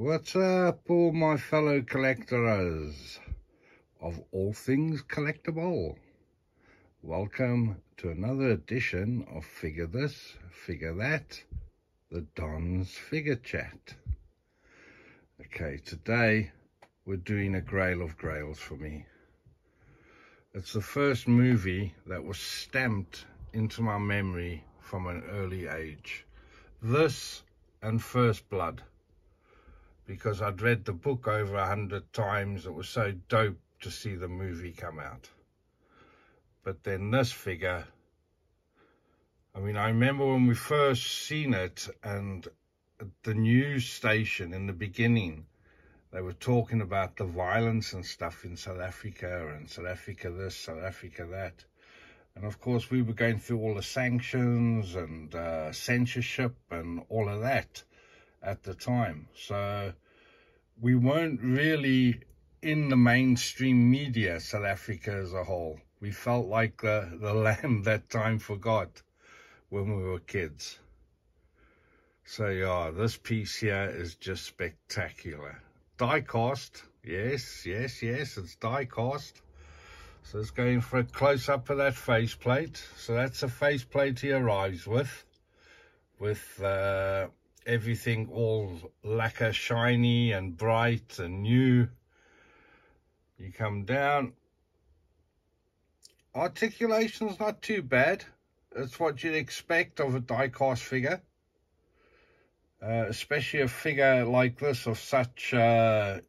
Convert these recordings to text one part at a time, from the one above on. What's up, all my fellow collectors of all things collectible? Welcome to another edition of Figure This, Figure That, the Don's Figure Chat. Okay, today we're doing a grail of grails for me. It's the first movie that was stamped into my memory from an early age. This and First Blood, because I'd read the book over 100 times. It was so dope to see the movie come out. But then this figure, I mean, I remember when we first seen it, and at the news station in the beginning, they were talking about the violence and stuff in South Africa, and South Africa this, South Africa that. And of course, we were going through all the sanctions and censorship and all of that at the time. So we weren't really in the mainstream media, South Africa as a whole. We felt like the lamb that time forgot when we were kids. So yeah, this piece here is just spectacular. Die cast, yes, it's die cast. So it's going for a close-up of that faceplate. So that's the faceplate he arrives with everything all lacquer shiny and bright and new. You come down. Articulation's not too bad. It's what you'd expect of a die-cast figure. Especially a figure like this of such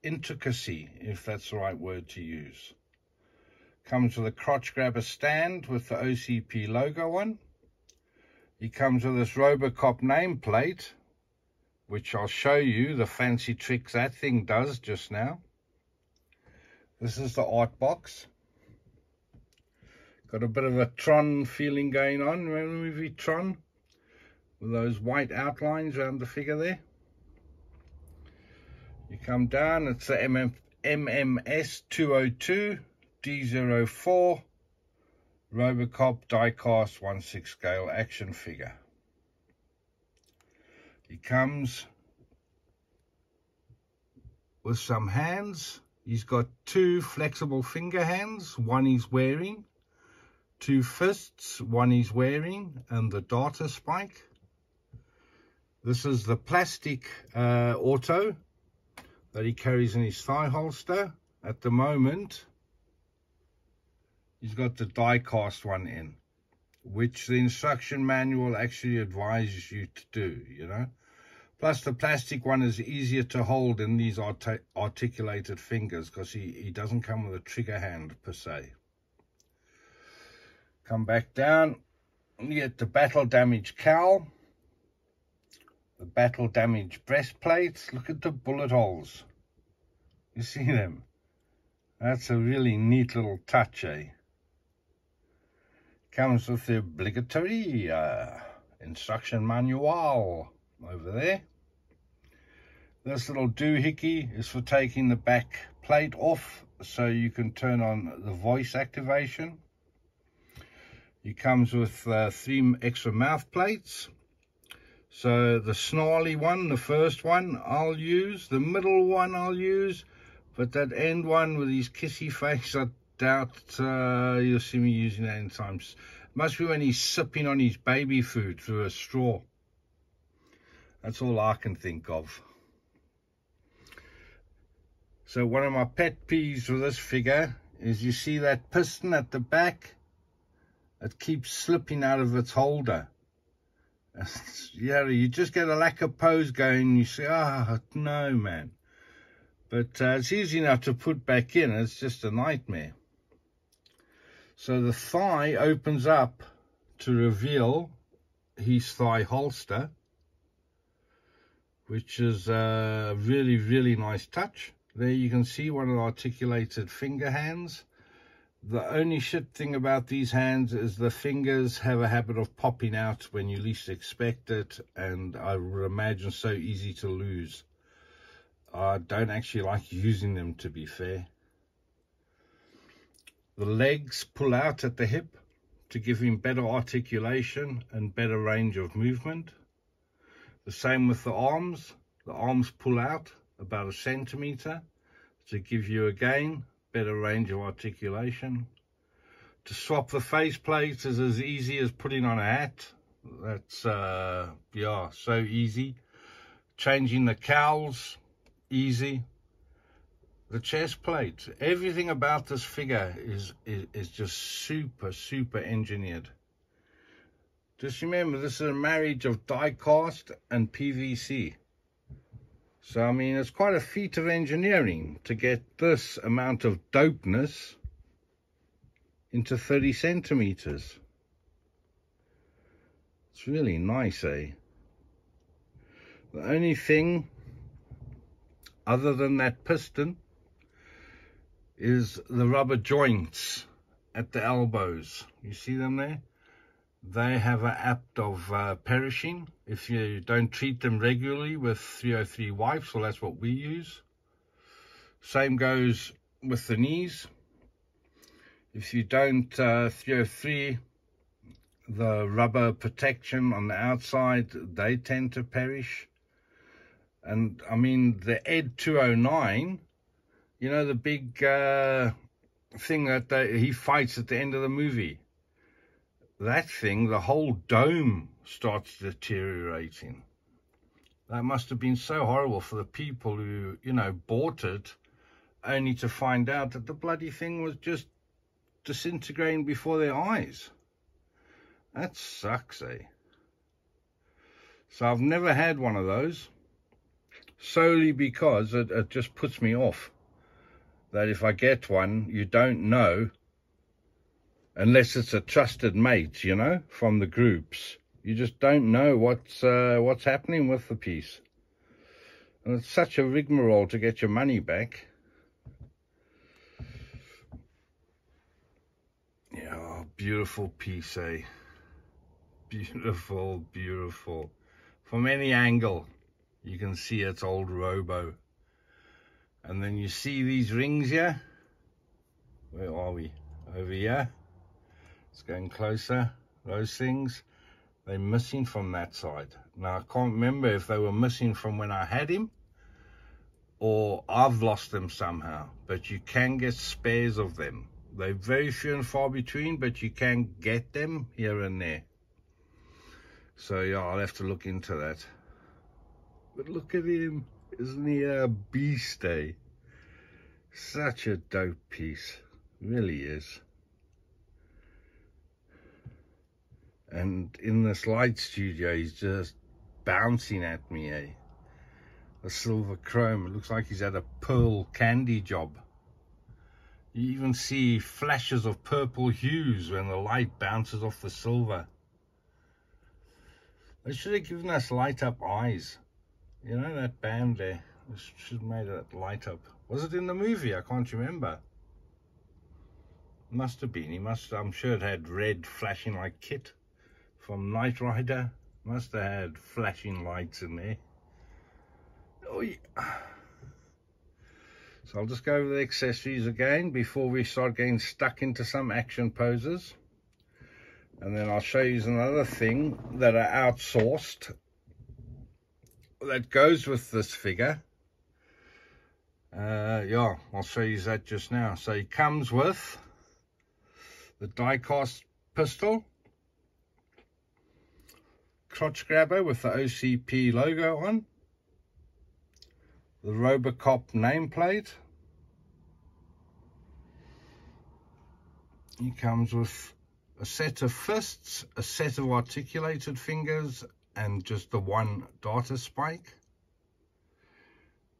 intricacy, if that's the right word to use. Comes with a crotch grabber stand with the OCP logo on. He comes with this RoboCop nameplate, which I'll show you the fancy tricks that thing does just now. This is the art box. Got a bit of a Tron feeling going on. Remember the movie Tron? With those white outlines around the figure there. You come down, it's the MMS-202-D04 RoboCop diecast 1/6 scale action figure. He comes with some hands. He's got two flexible finger hands, one he's wearing, two fists, one he's wearing, and the data spike. This is the plastic auto that he carries in his thigh holster at the moment. He's got the die cast one in, which the instruction manual actually advises you to do, you know. Plus the plastic one is easier to hold in these articulated fingers, because he doesn't come with a trigger hand per se. Come back down and you get the battle damage cowl, the battle damage breastplates. Look at the bullet holes. You see them? That's a really neat little touch, eh? Comes with the obligatory instruction manual over there. This little doohickey is for taking the back plate off so you can turn on the voice activation. He comes with 3 extra mouth plates. So the snarly one, the first one, I'll use. The middle one I'll use. But that end one with his kissy face, I doubt you'll see me using that in times. Must be when he's sipping on his baby food through a straw. That's all I can think of. So one of my pet peeves with this figure is you see that piston at the back. It keeps slipping out of its holder. Yeah, you just get a lack of pose going. You say, ah, no, man. But it's easy enough to put back in. It's just a nightmare. So the thigh opens up to reveal his thigh holster, which is a really, really nice touch. There you can see one of the articulated finger hands. The only shit thing about these hands is the fingers have a habit of popping out when you least expect it, and I would imagine so easy to lose. I don't actually like using them, to be fair. The legs pull out at the hip to give him better articulation and better range of movement. The same with the arms. The arms pull out about a centimetre to give you again better range of articulation. To swap the face plates is as easy as putting on a hat. That's yeah, so easy. Changing the cowls, easy. The chest plate, everything about this figure is just super engineered. Just remember, this is a marriage of die cast and PVC. So I mean, it's quite a feat of engineering to get this amount of dopeness into 30 centimeters. It's really nice, eh? The only thing other than that piston is the rubber joints at the elbows. You see them there? They have a apt of perishing if you don't treat them regularly with 303 wipes. Well, that's what we use. Same goes with the knees. If you don't 303 the rubber protection on the outside, they tend to perish. And I mean, the Ed 209, you know, the big thing that he fights at the end of the movie. That thing, the whole dome starts deteriorating. That must have been so horrible for the people who, you know, bought it, only to find out that the bloody thing was just disintegrating before their eyes. That sucks, eh? So I've never had one of those, solely because it just puts me off that if I get one, you don't know, unless it's a trusted mate, you know, from the groups. You just don't know what's happening with the piece. And it's such a rigmarole to get your money back. Yeah, beautiful piece, eh? Beautiful, beautiful. From any angle, you can see it's old Robo. And then you see these rings here. Where are we? Over here. It's going closer. Those things, they're missing from that side. Now, I can't remember if they were missing from when I had him, or I've lost them somehow. But you can get spares of them. They're very few and far between, but you can get them here and there. So, yeah, I'll have to look into that. But look at him. Isn't he a beast, eh? Such a dope piece. Really is. And in this light studio, he's just bouncing at me, eh? The silver chrome, it looks like he's had a pearl candy job. You even see flashes of purple hues when the light bounces off the silver. They should have given us light up eyes. You know, that band there, it should have made it light up. Was it in the movie? I can't remember. Must have been. He must, I'm sure it had red flashing like kit from Knight Rider. Must have had flashing lights in there. Oh, yeah. So I'll just go over the accessories again before we start getting stuck into some action poses. And then I'll show you another thing that I outsourced that goes with this figure. Yeah, I'll show you that just now. So he comes with the die-cast pistol, crotch grabber with the OCP logo on, the RoboCop nameplate. He comes with a set of fists, a set of articulated fingers, and just the one data spike.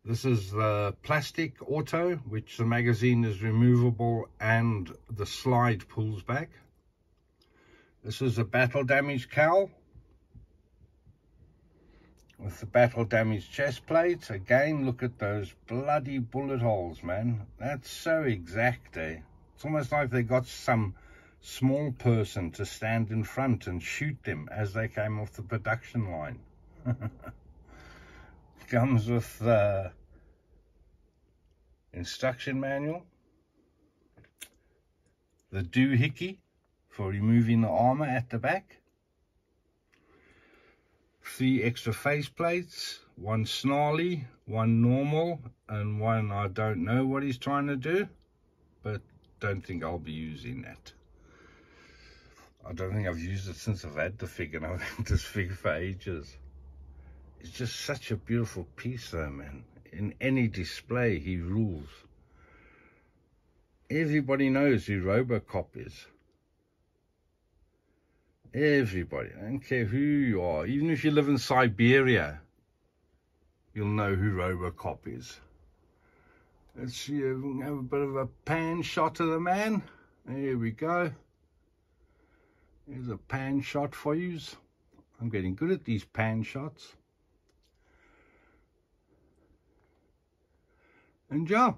This is the plastic auto, which the magazine is removable and the slide pulls back. This is a battle damage cowl with the battle damage chest plate. Again, look at those bloody bullet holes, man. That's so exact, eh? It's almost like they got some small person to stand in front and shoot them as they came off the production line. Comes with the instruction manual, the doohickey for removing the armor at the back, 3 extra face plates one snarly, one normal, and one I don't know what he's trying to do, but don't think I'll be using that. I don't think I've used it since I've had the figure, and I've had this figure for ages. It's just such a beautiful piece though, man. In any display, he rules. Everybody knows who RoboCop is. Everybody, I don't care who you are. Even if you live in Siberia, you'll know who RoboCop is. Let's see, we have a bit of a pan shot of the man. There we go. There's a pan shot for yous. I'm getting good at these pan shots. And yeah,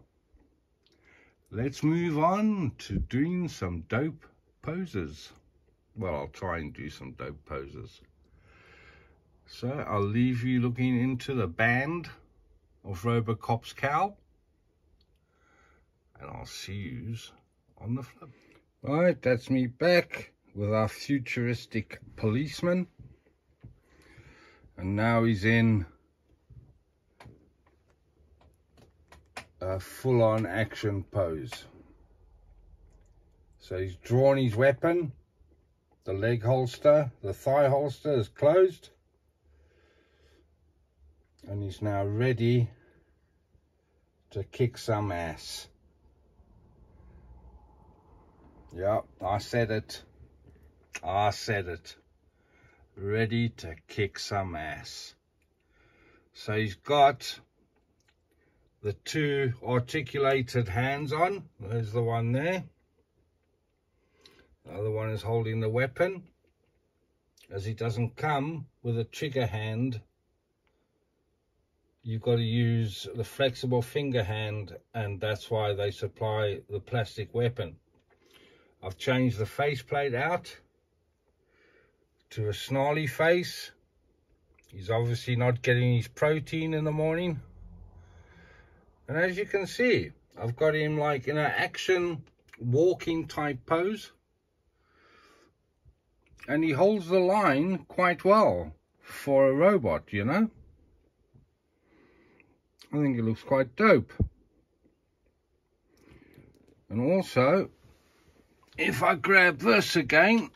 let's move on to doing some dope poses. Well, I'll try and do some dope poses. So I'll leave you looking into the band of RoboCop's cowl, and I'll see yous on the flip. Right, that's me back with our futuristic policeman. And now he's in a full-on action pose. So he's drawn his weapon. The leg holster, the thigh holster is closed, and he's now ready to kick some ass. Yeah, I said it. I said it. Ready to kick some ass. So he's got the two articulated hands on. There's the one there. The other one is holding the weapon, as he doesn't come with a trigger hand. You've got to use the flexible finger hand, and that's why they supply the plastic weapon. I've changed the faceplate out to a snarly face. He's obviously not getting his protein in the morning. And as you can see, I've got him like in an action walking type pose. And he holds the line quite well for a robot, you know. I think it looks quite dope. And also, if I grab this again,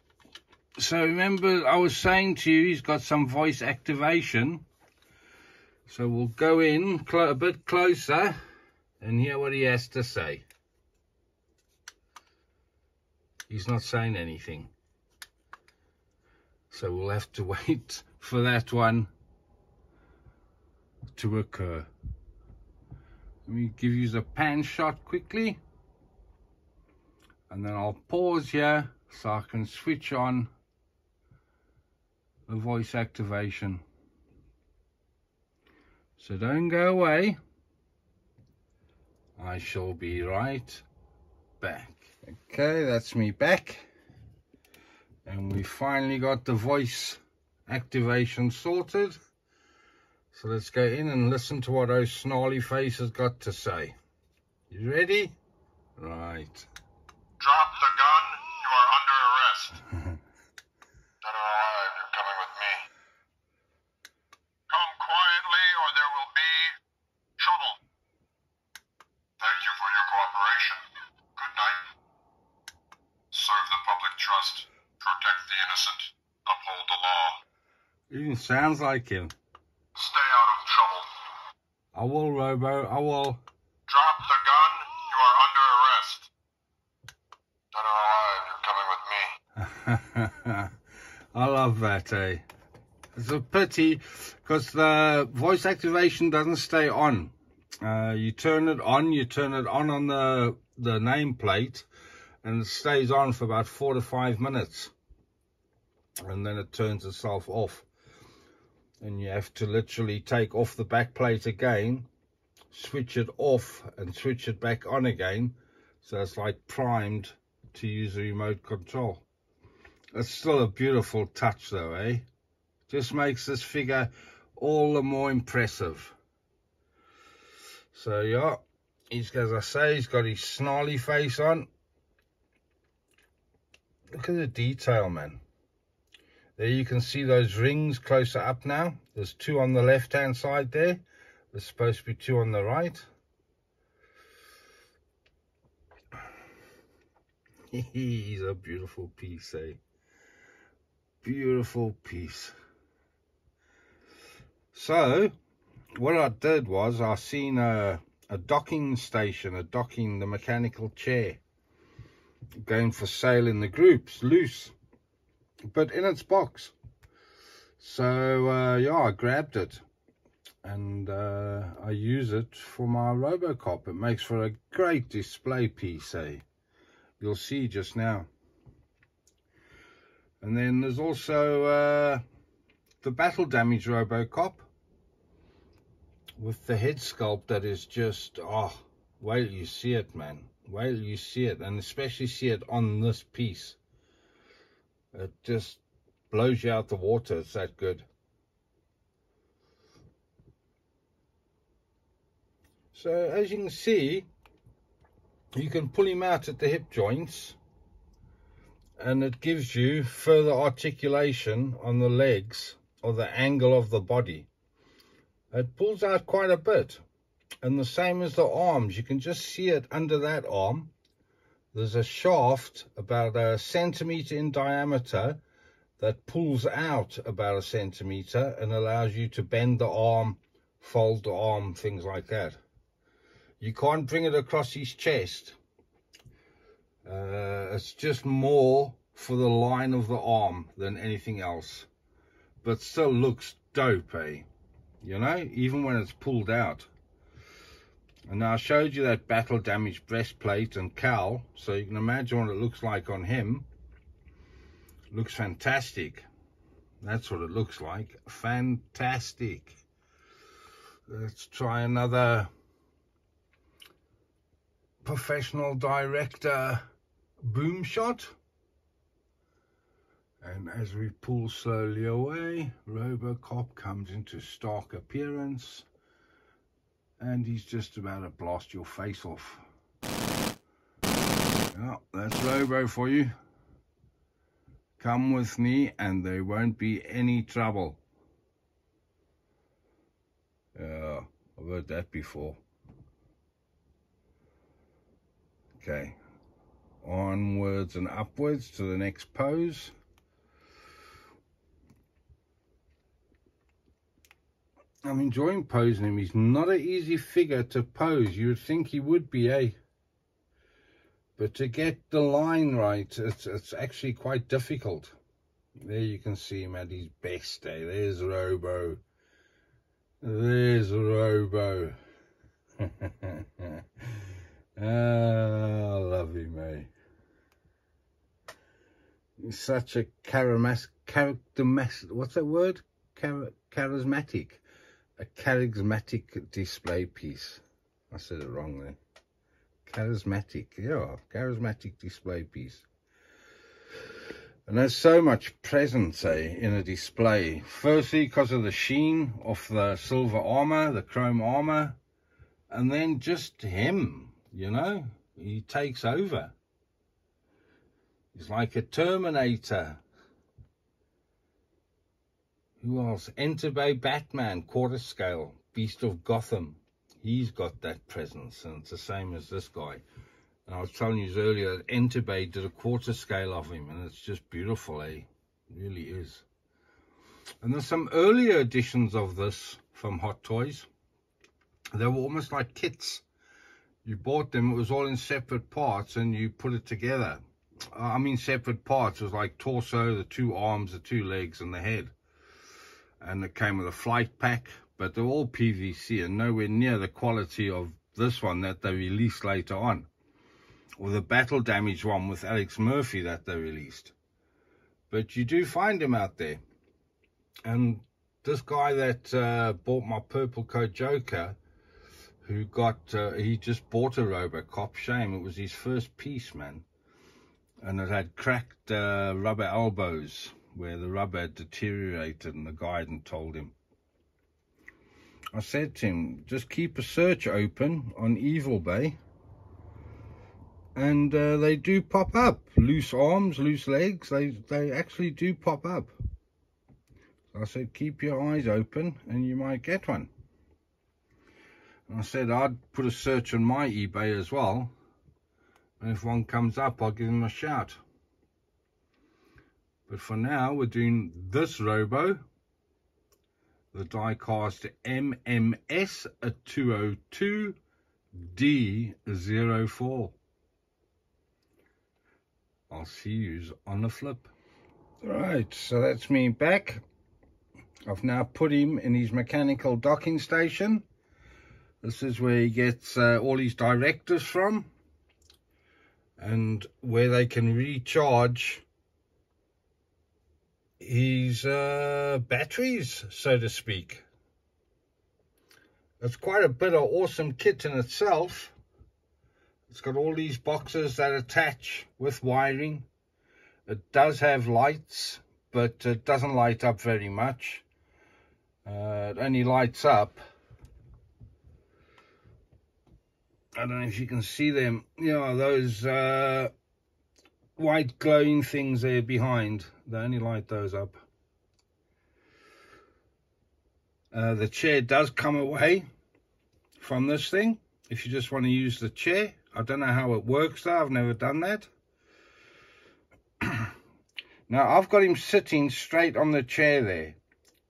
so remember I was saying to you he's got some voice activation. So we'll go in a bit closer and hear what he has to say. He's not saying anything. So we'll have to wait for that one to occur. Let me give you the pan shot quickly. And then I'll pause here so I can switch on the voice activation. So don't go away. I shall be right back. Okay, that's me back. And we finally got the voice activation sorted. So let's go in and listen to what those snarly face has got to say. You ready? Right. Drop the gun. You are under arrest. Dead or alive, you're coming with me. Come quietly or there will be trouble. Thank you for your cooperation. Good night. Serve the public trust. Protect the innocent. Uphold the law. Even sounds like him. Stay out of trouble. I will, Robo. I will. Drop the gun. You are under arrest. Dead or alive, you're coming with me. I love that, eh? It's a pity, because the voice activation doesn't stay on. You turn it on the nameplate, and it stays on for about 4 to 5 minutes. And then it turns itself off, and you have to literally take off the back plate again, switch it off and switch it back on again, so it's like primed to use the remote control. It's still a beautiful touch though, eh? Just makes this figure all the more impressive. So yeah, he's, as I say, he's got his snarly face on. Look at the detail, man. There you can see those rings closer up now. There's two on the left hand side there. There's supposed to be two on the right. He's a beautiful piece, eh? Beautiful piece. So what I did was I seen a docking station, the mechanical chair going for sale in the groups, loose, but in its box. So yeah, I grabbed it and I use it for my RoboCop. It makes for a great display piece, eh? You'll see just now. And then there's also the battle damage RoboCop with the head sculpt that is just, oh, wait till you see it, man. Wait till you see it, and especially see it on this piece. It just blows you out the water. It's that good. So as you can see, you can pull him out at the hip joints and it gives you further articulation on the legs or the angle of the body. It pulls out quite a bit, and the same as the arms. You can just see it under that arm. There's a shaft about 1 centimeter in diameter that pulls out about 1 centimeter and allows you to bend the arm, fold the arm, things like that. You can't bring it across his chest. It's just more for the line of the arm than anything else. But still looks dope, eh? You know, even when it's pulled out. And I showed you that battle damage breastplate and cowl, so you can imagine what it looks like on him. It looks fantastic. That's what it looks like. Fantastic. Let's try another professional director boom shot. And as we pull slowly away, RoboCop comes into stark appearance. And he's just about to blast your face off. Oh, that's Robo for you. Come with me and there won't be any trouble. Yeah, I've heard that before. Okay, onwards and upwards to the next pose. I'm enjoying posing him. He's not an easy figure to pose. You would think he would be, eh? But to get the line right, it's actually quite difficult. There you can see him at his best, eh? There's Robo. There's Robo. Ah, I love him, eh? He's such a charismatic display piece. I said it wrong there. Charismatic, yeah, charismatic display piece. And there's so much presence, eh, in a display. Firstly, because of the sheen of the silver armor, the chrome armor, and then just him. You know, he takes over. He's like a Terminator. Who else? Enterbay Batman, quarter scale, Beast of Gotham. He's got that presence, and it's the same as this guy. And I was telling you earlier, Enterbay did a quarter scale of him, and it's just beautiful, eh? It really is. And there's some earlier editions of this from Hot Toys. They were almost like kits. You bought them, it was all in separate parts, and you put it together. I mean separate parts. It was like torso, the two arms, the two legs, and the head. And it came with a flight pack, but they're all PVC and nowhere near the quality of this one that they released later on. Or the battle damage one with Alex Murphy that they released. But you do find him out there. And this guy that bought my Purple Coat Joker, who got, he just bought a RoboCop. Shame, it was his first piece, man. And it had cracked rubber elbows where the rubber had deteriorated, and the guy hadn't told him. I said to him, just keep a search open on Enterbay. And they do pop up. Loose arms, loose legs, they actually do pop up. I said, keep your eyes open and you might get one. And I said, I'd put a search on my eBay as well, and if one comes up, I'll give them a shout. But for now, we're doing this Robo, the die-cast MMS-202-D04. I'll see yous on the flip. Right, so that's me back. I've now put him in his mechanical docking station. This is where he gets all his directives from, and where they can recharge his batteries, so to speak. It's quite a bit of awesome kit in itself. It's got all these boxes that attach with wiring. It does have lights, but it doesn't light up very much. It only lights up, I don't know if you can see them, you know, those white glowing things there behind. They only light those up. The chair does come away from this thing, if you just want to use the chair. I don't know how it works though, I've never done that. Now, I've got him sitting straight on the chair there.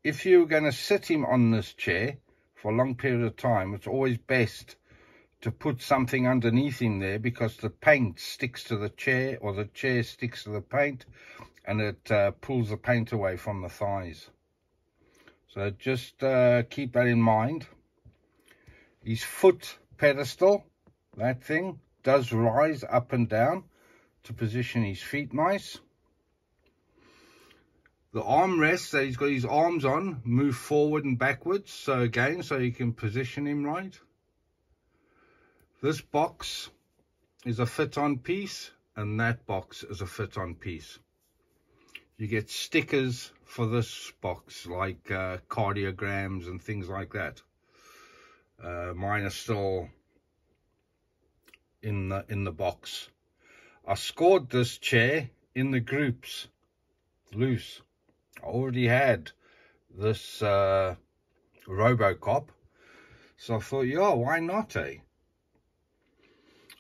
If you're going to sit him on this chair for a long period of time, it's always best to put something underneath him there, because the paint sticks to the chair, or the chair sticks to the paint, and it pulls the paint away from the thighs. So just keep that in mind. His foot pedestal, that thing, does rise up and down to position his feet nice. The armrests that he's got his arms on move forward and backwards, so again, so you can position him right. This box is a fit-on piece, and that box is a fit-on piece. You get stickers for this box, like cardiograms and things like that. Mine are still in the box. I scored this chair in the groups, loose. I already had this RoboCop, so I thought, yeah, why not, eh?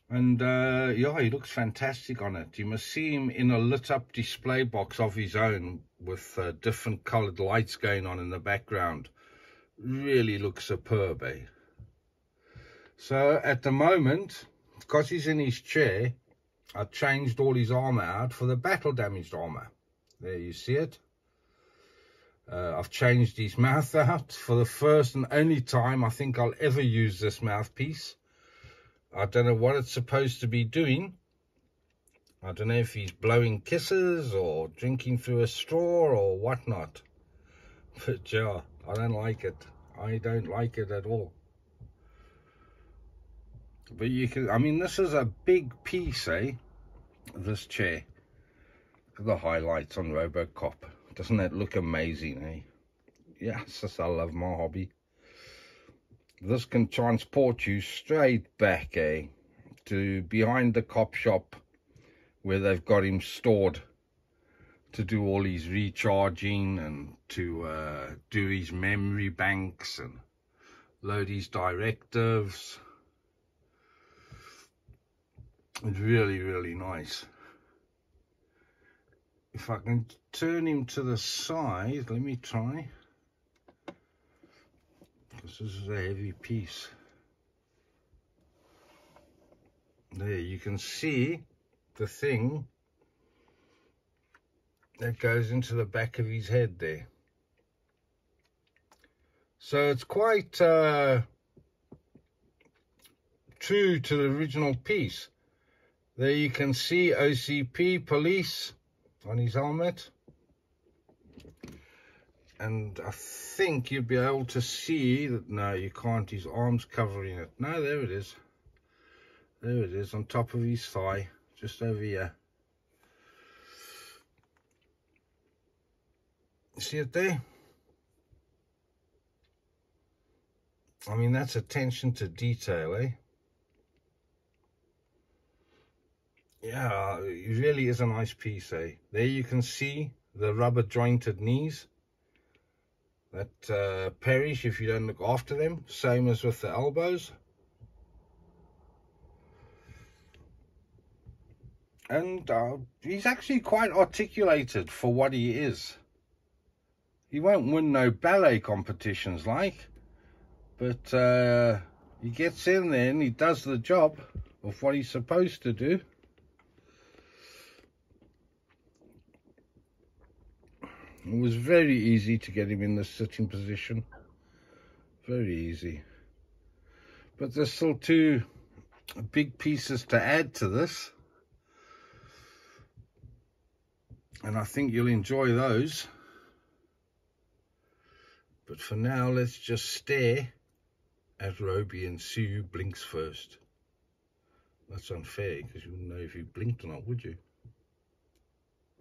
And yeah, he looks fantastic on it. You must see him in a lit up display box of his own with different coloured lights going on in the background. Really looks superb, eh? So at the moment, because he's in his chair, I changed all his armour out for the battle damaged armour. There you see it. I've changed his mouth out for the first and only time I think I'll ever use this mouthpiece. I don't know what it's supposed to be doing. I don't know if he's blowing kisses or drinking through a straw or whatnot. But yeah, I don't like it. I don't like it at all. But you can, I mean, this is a big piece, eh? This chair. Look at the highlights on RoboCop. Doesn't that look amazing, eh? Yes, I love my hobby. This can transport you straight back, eh, to behind the cop shop where they've got him stored to do all his recharging and to do his memory banks and load his directives. It's really, really nice. If I can turn him to the side, let me try. This is a heavy piece. There you can see the thing that goes into the back of his head there. So it's quite true to the original piece. There you can see OCP police on his helmet. And I think you'll be able to see that. No, you can't. His arm's covering it. No, there it is. There it is on top of his thigh, just over here. See it there? I mean, that's attention to detail, eh? Yeah, it really is a nice piece, eh? There you can see the rubber jointed knees. that perish if you don't look after them. Same as with the elbows. And he's actually quite articulated for what he is. He won't win no ballet competitions like, but he gets in there and he does the job of what he's supposed to do. It was very easy to get him in the sitting position, very easy. But there's still two big pieces to add to this, and I think you'll enjoy those. But for now, let's just stare at Roby and see who blinks first. That's unfair, because you wouldn't know if you blinked or not, would you?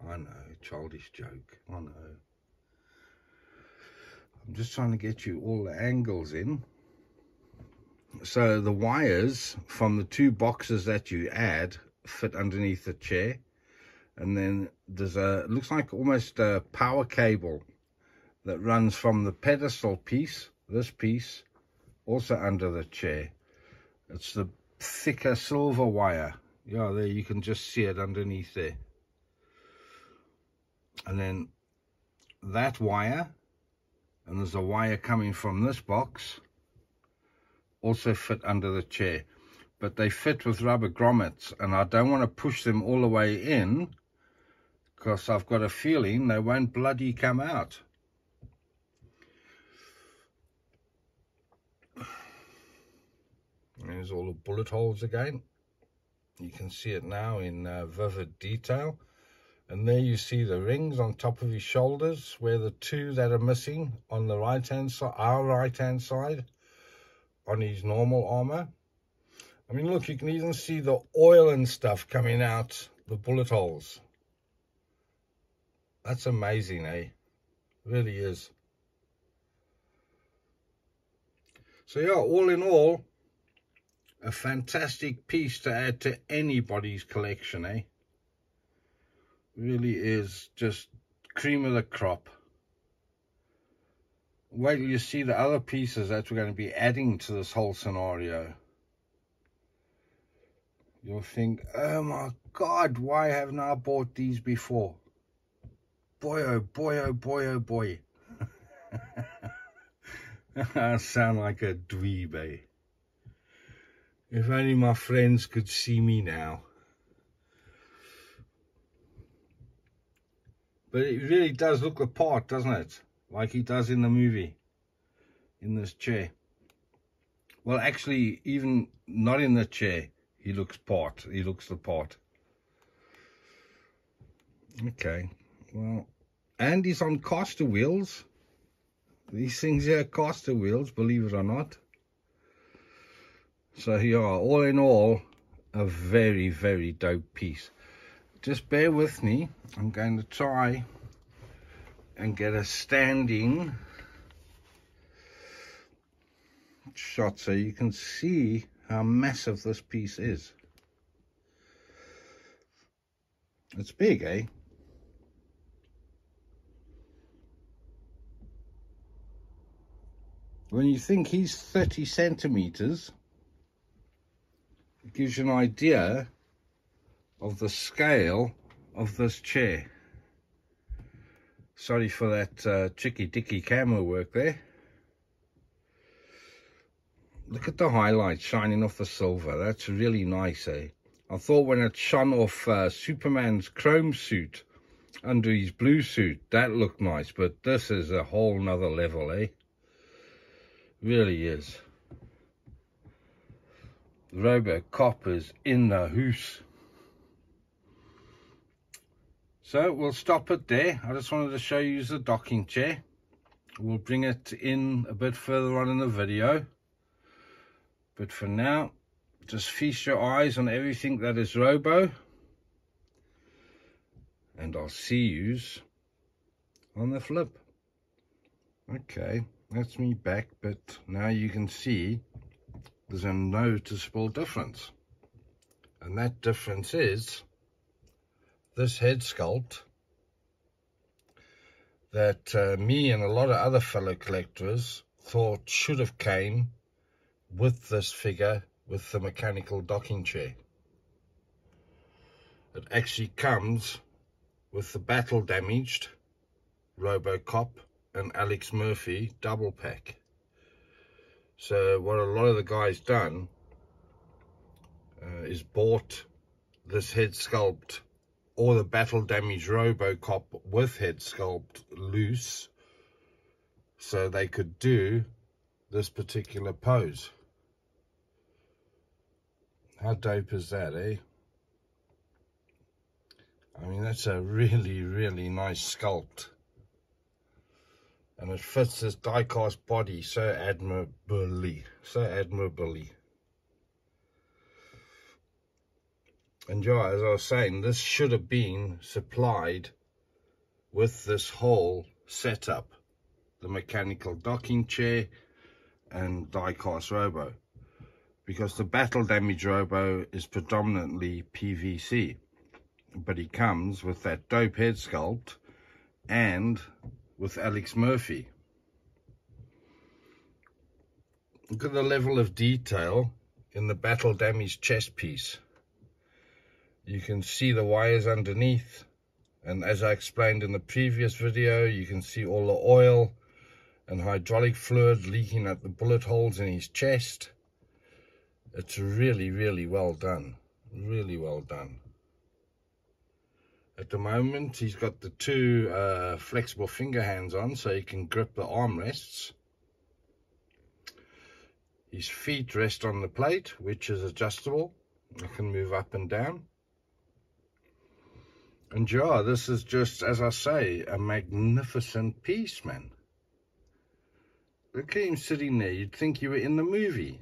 I know, childish joke, I know. I'm just trying to get you all the angles in. So the wires from the two boxes that you add fit underneath the chair. And then there's a, looks like almost a power cable that runs from the pedestal piece, this piece, also under the chair. It's the thicker silver wire. Yeah, there you can just see it underneath there. And then that wire, and there's a wire coming from this box, also fit under the chair. But they fit with rubber grommets, and I don't want to push them all the way in, because I've got a feeling they won't bloody come out. There's all the bullet holes again. You can see it now in vivid detail. And there you see the rings on top of his shoulders, where the two that are missing on the right hand side, our right hand side, on his normal armor. I mean, look, you can even see the oil and stuff coming out the bullet holes. That's amazing, eh? Really is. So yeah, all in all, a fantastic piece to add to anybody's collection, eh? Really is just cream of the crop. Wait till you see the other pieces that we're going to be adding to this whole scenario. You'll think, oh my God, why haven't I bought these before? Boy, oh boy, oh boy, oh boy. I sound like a dweeb, eh? If only my friends could see me now. But it really does look the part, doesn't it? Like he does in the movie, in this chair. Well, actually, even not in the chair, he looks part. He looks the part. Okay, well, and he's on caster wheels. These things here are caster wheels, believe it or not. So here are, all in all, a very, very dope piece. Just bear with me, I'm going to try and get a standing shot so you can see how massive this piece is. It's big, eh? When you think he's 30 centimeters, it gives you an idea of the scale of this chair. Sorry for that chicky-dicky camera work there. Look at the highlights shining off the silver. That's really nice, eh? I thought when it shone off Superman's chrome suit under his blue suit, that looked nice, but this is a whole nother level, eh? Really is. RoboCop is in the hoose. So we'll stop it there. I just wanted to show you the docking chair. We'll bring it in a bit further on in the video. But for now, just feast your eyes on everything that is Robo. And I'll see yous on the flip. Okay, that's me back, but now you can see there's a noticeable difference. And that difference is this head sculpt, that me and a lot of other fellow collectors thought should have came with this figure with the mechanical docking chair. It actually comes with the battle damaged RoboCop and Alex Murphy double pack. So what a lot of the guys done is bought this head sculpt or the battle damaged RoboCop with head sculpt loose so they could do this particular pose. How dope is that, eh? I mean, that's a really, really nice sculpt. And it fits this die-cast body so admirably. And yeah, as I was saying, this should have been supplied with this whole setup. The mechanical docking chair and die-cast Robo. Because the battle damage Robo is predominantly PVC. But he comes with that dope head sculpt and with Alex Murphy. Look at the level of detail in the battle damaged chest piece. You can see the wires underneath, and as I explained in the previous video, you can see all the oil and hydraulic fluid leaking out the bullet holes in his chest. It's really, really well done. At the moment, he's got the two flexible finger hands on, so he can grip the armrests. His feet rest on the plate, which is adjustable. I can move up and down. And yeah, this is just, as I say, a magnificent piece, man. Look at him sitting there. You'd think you were in the movie.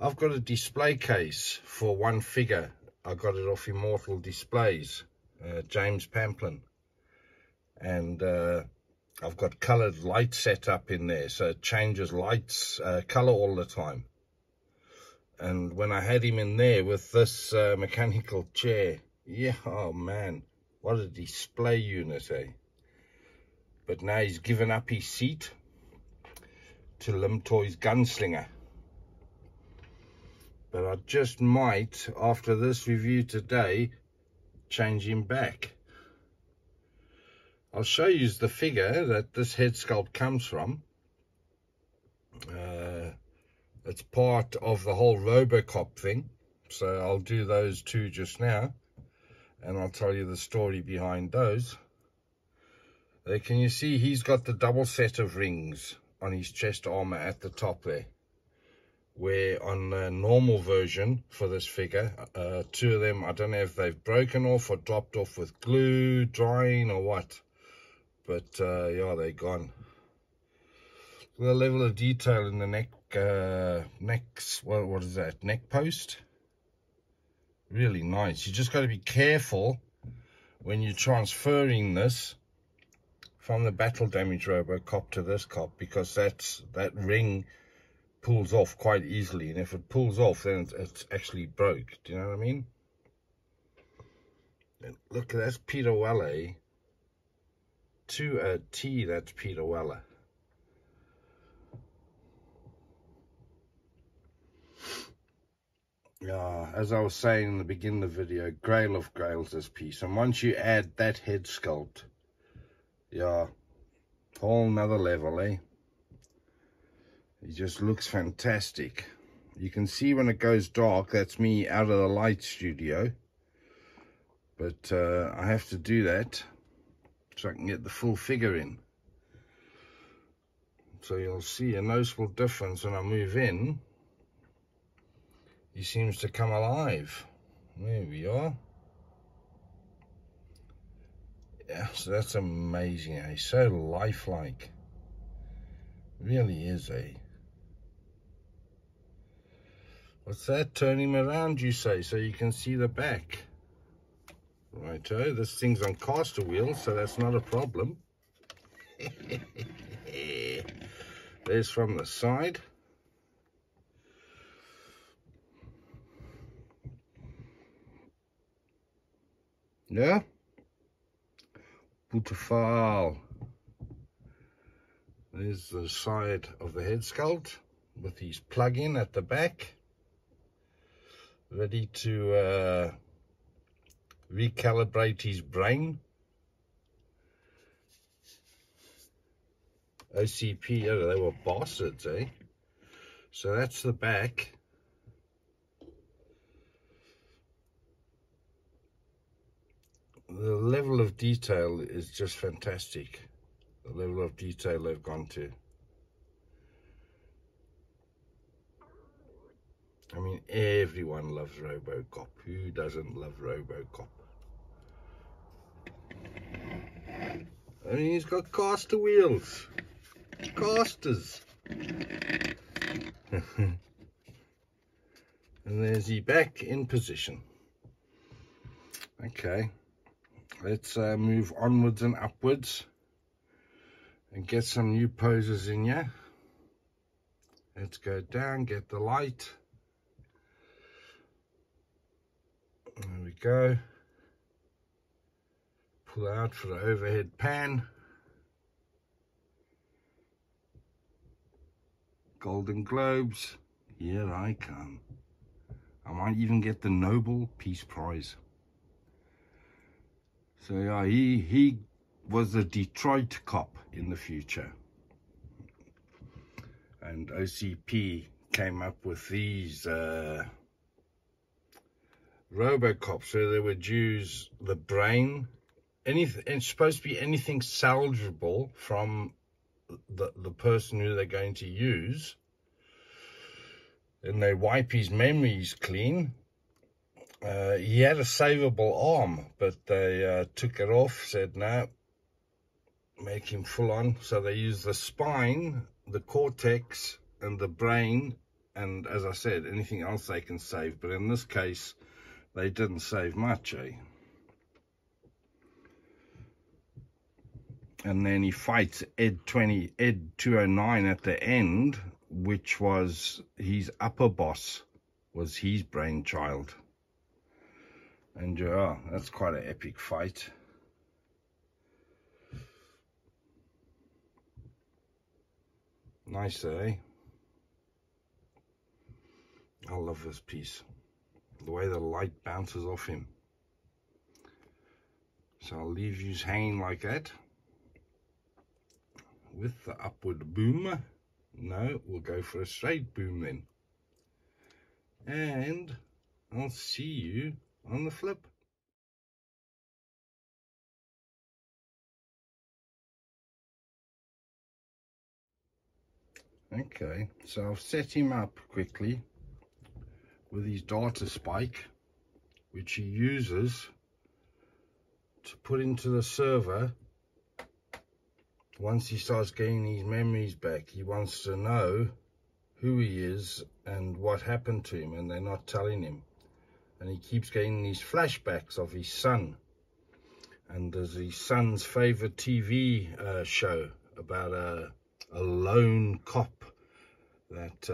I've got a display case for one figure. I got it off Immortal Displays, James Pamplin. And I've got coloured light set up in there, so it changes lights colour all the time. And when I had him in there with this mechanical chair, yeah, oh man, what a display unit, eh? But now he's given up his seat to Lim Toy's Gunslinger. But I just might, after this review today, change him back. I'll show you the figure that this head sculpt comes from. It's part of the whole RoboCop thing. So I'll do those two just now. And I'll tell you the story behind those. There, can you see he's got the double set of rings on his chest armor at the top there? Where on the normal version for this figure, two of them, I don't know if they've broken off or dropped off with glue, drying or what. But yeah, they're gone. The level of detail in the neck, what is that, neck post? Really nice. You just got to be careful when you're transferring this from the battle damage RoboCop to this cop, because that ring pulls off quite easily, and if it pulls off then it's actually broke. Do you know what I mean? And look, that's Peter Weller to a T. That's Peter Weller. As I was saying in the beginning of the video, grail of grails this piece. And once you add that head sculpt, yeah, whole nother level, eh? It just looks fantastic. You can see when it goes dark, that's me out of the light studio. But I have to do that so I can get the full figure in. So you'll see a noticeable difference when I move in. He seems to come alive. There we are. Yeah, so that's amazing, eh? So lifelike. Really is, eh? What's that? Turn him around, you say, so you can see the back. Righto, this thing's on caster wheels, so that's not a problem. There's from the side. Yeah? Beautiful. There's the side of the head sculpt with his plug-in at the back, ready to recalibrate his brain. OCP, oh, they were bastards, eh? So that's the back. The level of detail is just fantastic. The level of detail they've gone to. I mean, everyone loves RoboCop. Who doesn't love RoboCop? I mean, he's got caster wheels. Casters. And there's he back in position. Okay. Let's move onwards and upwards and get some new poses in here. Let's go down, get the light. There we go. Pull out for the overhead pan. Golden Globes. Here I come. I might even get the Nobel Peace Prize. So yeah, he was a Detroit cop in the future. And OCP came up with these RoboCops where they would use the brain. Anything, it's supposed to be anything salvageable from the person who they're going to use. And they wipe his memories clean. He had a savable arm, but they took it off, said no, make him full on. So they used the spine, the cortex, and the brain, and as I said, anything else they can save. But in this case, they didn't save much, eh? And then he fights Ed 209 at the end, which was his upper boss, was his brainchild. And yeah, that's quite an epic fight. Nice, eh? I love this piece. The way the light bounces off him. So I'll leave you hanging like that. With the upward boom. No, we'll go for a straight boom then. And I'll see you on the flip. Okay, so I've set him up quickly with his data spike, which he uses to put into the server. Once he starts getting his memories back, he wants to know who he is and what happened to him, and they're not telling him. And he keeps getting these flashbacks of his son. And there's his son's favourite TV show about a lone cop that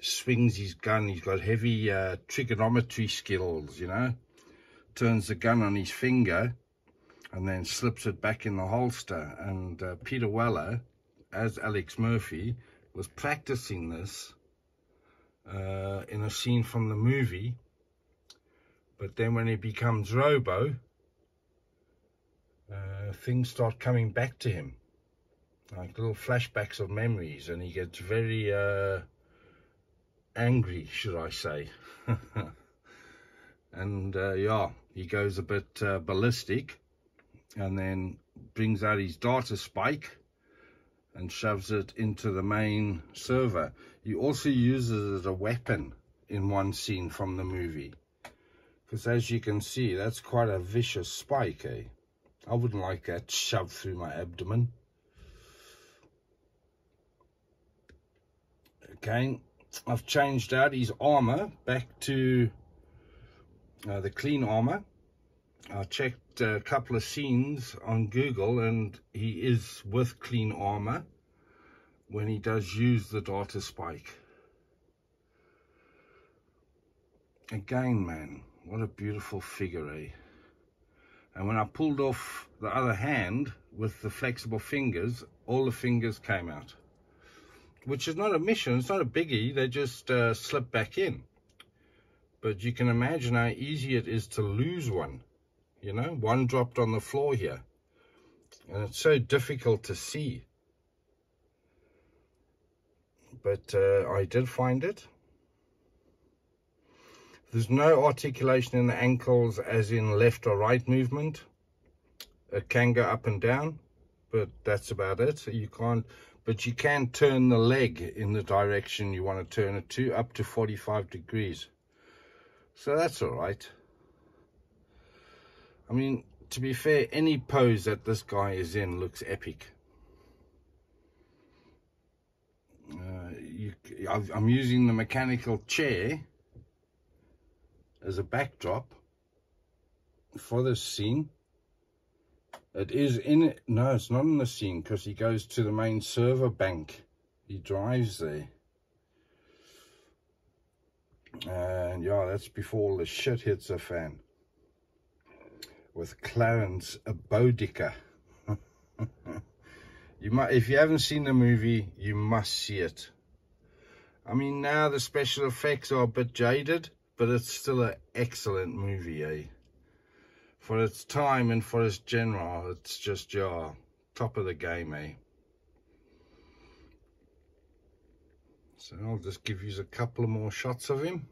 swings his gun. He's got heavy trigonometry skills, you know. Turns the gun on his finger and then slips it back in the holster. And Peter Weller, as Alex Murphy, was practising this in a scene from the movie. But then when he becomes Robo, things start coming back to him. Like little flashbacks of memories. And he gets very angry, should I say. And yeah, he goes a bit ballistic. And then brings out his data spike and shoves it into the main server. He also uses it as a weapon in one scene from the movie. Because as you can see, that's quite a vicious spike, eh? I wouldn't like that shoved through my abdomen. Okay, I've changed out his armour back to the clean armour. I checked a couple of scenes on Google and he is with clean armour when he does use the data spike. Again, man. What a beautiful figure, eh? And when I pulled off the other hand with the flexible fingers, all the fingers came out, which is not a mission, it's not a biggie, they just slip back in. But you can imagine how easy it is to lose one, you know? One dropped on the floor here, and it's so difficult to see. But I did find it. There's no articulation in the ankles as in left or right movement. It can go up and down, but that's about it. You can't, but you can turn the leg in the direction you want to turn it to, up to 45 degrees. So that's all right. I mean, to be fair, any pose that this guy is in looks epic. I'm using the mechanical chair as a backdrop for this scene. It is in, no, it's not in the scene, because he goes to the main server bank. He drives there. And yeah, that's before all the shit hits the fan. With Clarence Boddicker. You might, if you haven't seen the movie, you must see it. I mean, now the special effects are a bit jaded, but it's still an excellent movie, eh? For its time and for its genre, it's just, yeah, top of the game, eh? So I'll just give you a couple of more shots of him.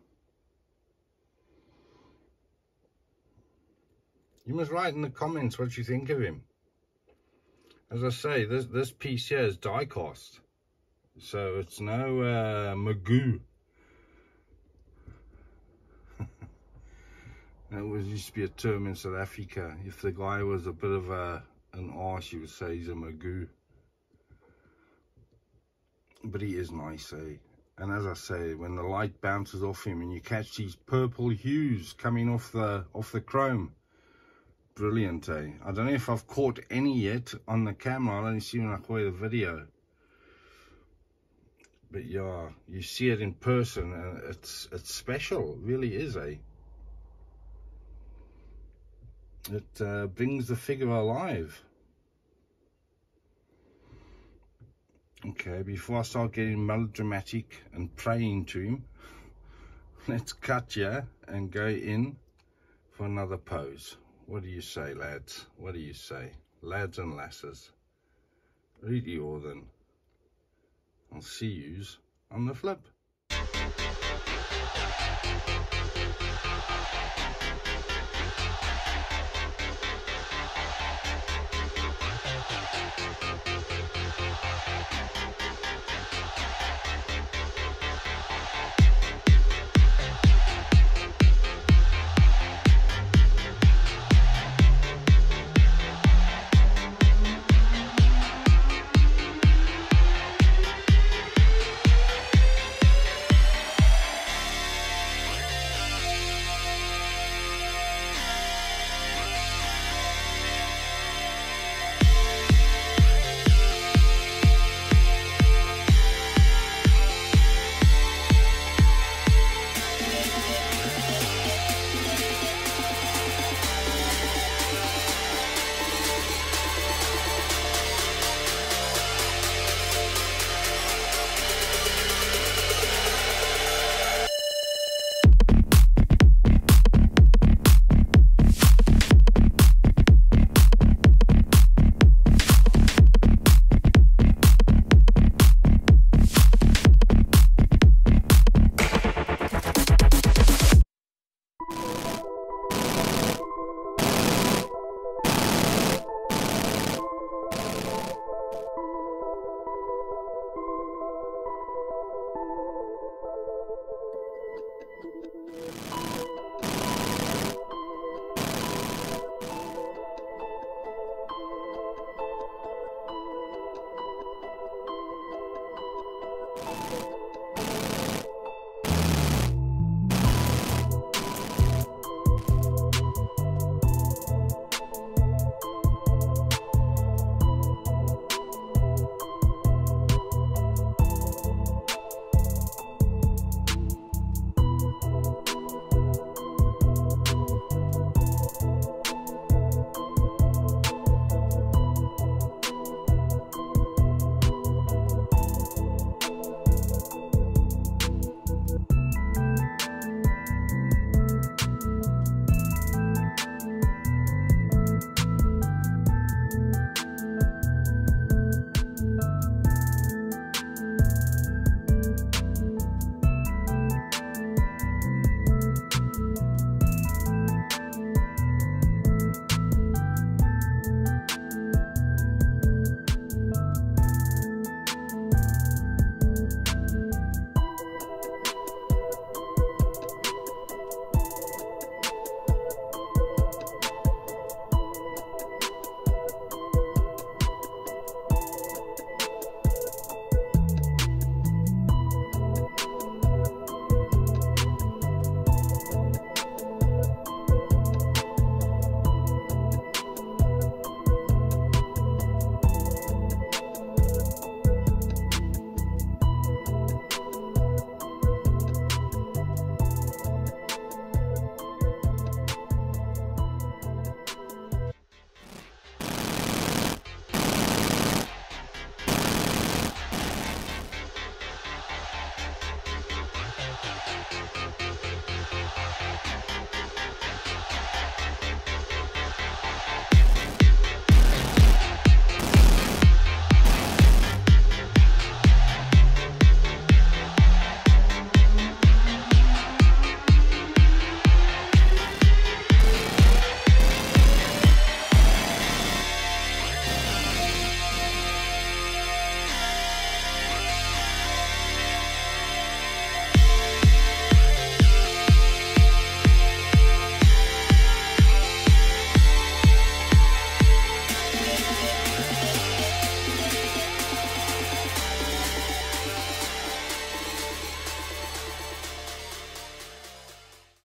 You must write in the comments what you think of him. As I say, this piece here is die-cast. So it's no Magoo. That was used to be a term in South Africa. If the guy was a bit of an arse, you would say he's a Magoo. But he is nice, eh? And as I say, when the light bounces off him and you catch these purple hues coming off the chrome, brilliant, eh? I don't know if I've caught any yet on the camera. I'll only see when I play the video. But yeah, you see it in person, and it's special. It really is, eh? It brings the figure alive. Okay, before I start getting melodramatic and praying to him, let's cut here and go in for another pose. What do you say, lads? What do you say? Lads and lasses. Read you all then. I'll see yous on the flip.